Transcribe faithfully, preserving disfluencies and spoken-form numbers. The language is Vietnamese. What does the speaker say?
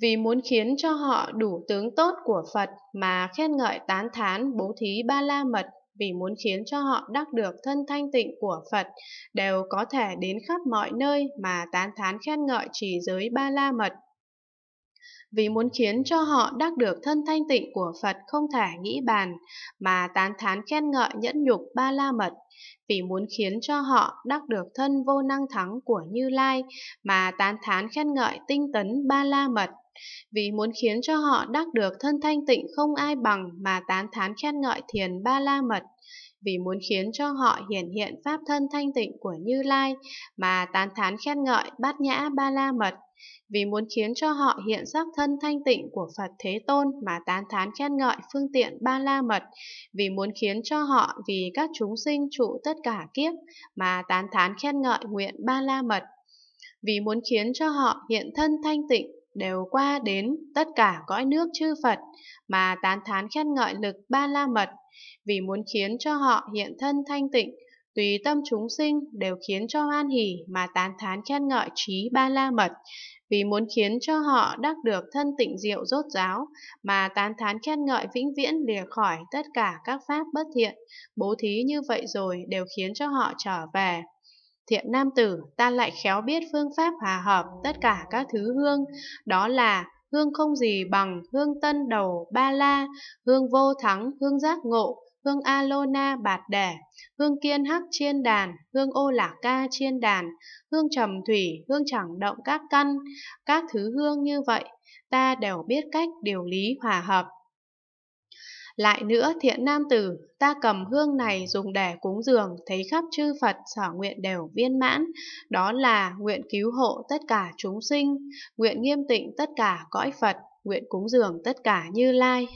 vì muốn khiến cho họ đủ tướng tốt của Phật mà khen ngợi tán thán bố thí ba la mật, vì muốn khiến cho họ đắc được thân thanh tịnh của Phật, đều có thể đến khắp mọi nơi mà tán thán khen ngợi trì giới ba la mật. Vì muốn khiến cho họ đắc được thân thanh tịnh của Phật không thể nghĩ bàn, mà tán thán khen ngợi nhẫn nhục ba la mật. Vì muốn khiến cho họ đắc được thân vô năng thắng của Như Lai, mà tán thán khen ngợi tinh tấn ba la mật. Vì muốn khiến cho họ đắc được thân thanh tịnh không ai bằng, mà tán thán khen ngợi thiền ba la mật. Vì muốn khiến cho họ hiển hiện pháp thân thanh tịnh của Như Lai, mà tán thán khen ngợi bát nhã ba la mật. Vì muốn khiến cho họ hiện sắc thân thanh tịnh của Phật Thế Tôn mà tán thán khen ngợi phương tiện ba la mật. Vì muốn khiến cho họ vì các chúng sinh trụ tất cả kiếp mà tán thán khen ngợi nguyện ba la mật. Vì muốn khiến cho họ hiện thân thanh tịnh đều qua đến tất cả cõi nước chư Phật mà tán thán khen ngợi lực ba la mật. Vì muốn khiến cho họ hiện thân thanh tịnh tùy tâm chúng sinh đều khiến cho hoan hỉ mà tán thán khen ngợi trí ba la mật. Vì muốn khiến cho họ đắc được thân tịnh diệu rốt ráo mà tán thán khen ngợi vĩnh viễn lìa khỏi tất cả các pháp bất thiện, bố thí như vậy rồi đều khiến cho họ trở về. Thiện nam tử, ta lại khéo biết phương pháp hòa hợp tất cả các thứ hương, đó là hương không gì bằng, hương tân đầu ba la, hương vô thắng, hương giác ngộ, hương alona bạt đẻ, hương kiên hắc chiên đàn, hương ô lạc ca chiên đàn, hương trầm thủy, hương chẳng động các căn, các thứ hương như vậy, ta đều biết cách điều lý hòa hợp. Lại nữa thiện nam tử, ta cầm hương này dùng để cúng dường, thấy khắp chư Phật sở nguyện đều viên mãn, đó là nguyện cứu hộ tất cả chúng sinh, nguyện nghiêm tịnh tất cả cõi Phật, nguyện cúng dường tất cả Như Lai.